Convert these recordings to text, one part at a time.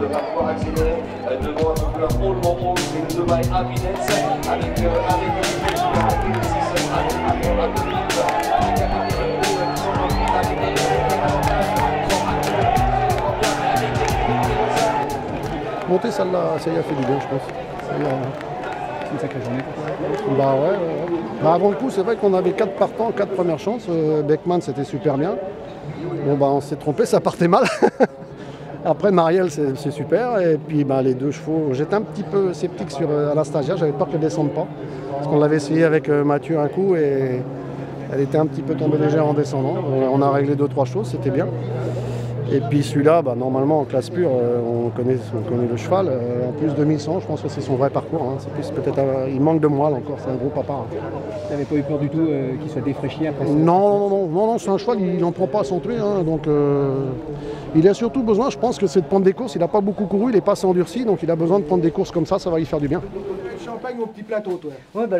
vous allez pouvoir accélérer devant un roulement haut, c'est le Dubai Happiness avec le monter celle-là, ça y a fait du bien, je pense. C'est une sacrée journée. Bah ouais. Bah avant le coup, c'est vrai qu'on avait 4 partants, 4 premières chances. Beckman, c'était super bien. Bon bah on s'est trompé, ça partait mal. Après Marielle, c'est super. Et puis bah, les deux chevaux, j'étais un petit peu sceptique sur la stagiaire, j'avais peur qu'elle ne descende pas. Parce qu'on l'avait essayé avec Mathieu un coup et elle était un petit peu tombée légère en descendant. On a réglé 2-3 choses, c'était bien. Et puis celui-là, bah, normalement en classe pure, on connaît le cheval. En plus 2100, je pense que c'est son vrai parcours. Hein. C'est plus peut-être, il manque de moelle encore, c'est un gros papa. Hein. Tu n'avais pas eu peur du tout qu'il soit défraîchi après ça? Non, c'est un cheval, il n'en prend pas à son tuer. Hein, donc il a surtout besoin, je pense, que c'est de prendre des courses. Il n'a pas beaucoup couru, il est pas assez endurci, donc il a besoin de prendre des courses comme ça, ça va lui faire du bien. Champagne au petit plateau, toi. Ouais, bah,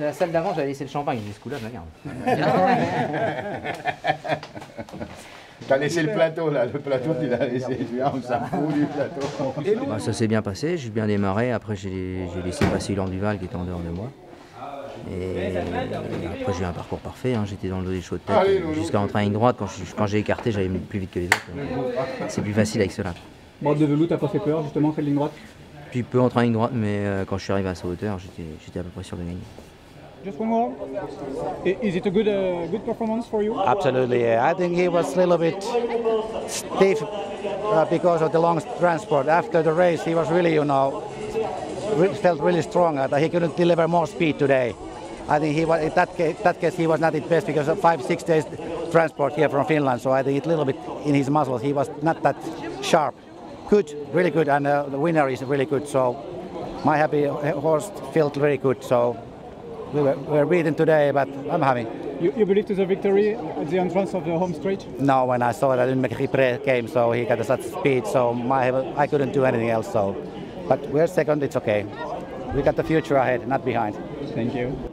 la salle d'avant, j'avais laissé le champagne, mais ce coup-là, je la garde. Tu as laissé le plateau, là. Le plateau, tu l'as laissé. On s'en fout du plateau. Bah, ça s'est bien passé. J'ai bien démarré. Après, j'ai laissé passer Uhlan du Val qui était en dehors de moi. Et après, j'ai eu un parcours parfait. Hein. J'étais dans le dos des chevaux de tête jusqu'à entrer en ligne droite. Quand j'ai écarté, j'allais plus vite que les autres. C'est plus facile avec cela. Brad de Veluwe, t'as pas fait peur, justement, fait de ligne droite? Puis peu entrer en ligne droite, mais quand je suis arrivé à sa hauteur, j'étais à peu près sûr de gagner. Just one more. Is it a good performance for you? Absolutely. I think he was a little bit stiff because of the long transport. After the race, he was really, felt really strong. He couldn't deliver more speed today. I think he was, in that case, he was not at best because of 5-6 days transport here from Finland. So I think it's a little bit in his muscles. He was not that sharp. Good, really good, and the winner is really good. So my happy horse felt very good. So. We were beaten today, but I'm happy. You believe in the victory at the entrance of the home straight? No, when I saw it, I didn't make Héripré came, so he got such speed, so I couldn't do anything else. So, but we're second, it's okay. We got the future ahead, not behind. Thank you.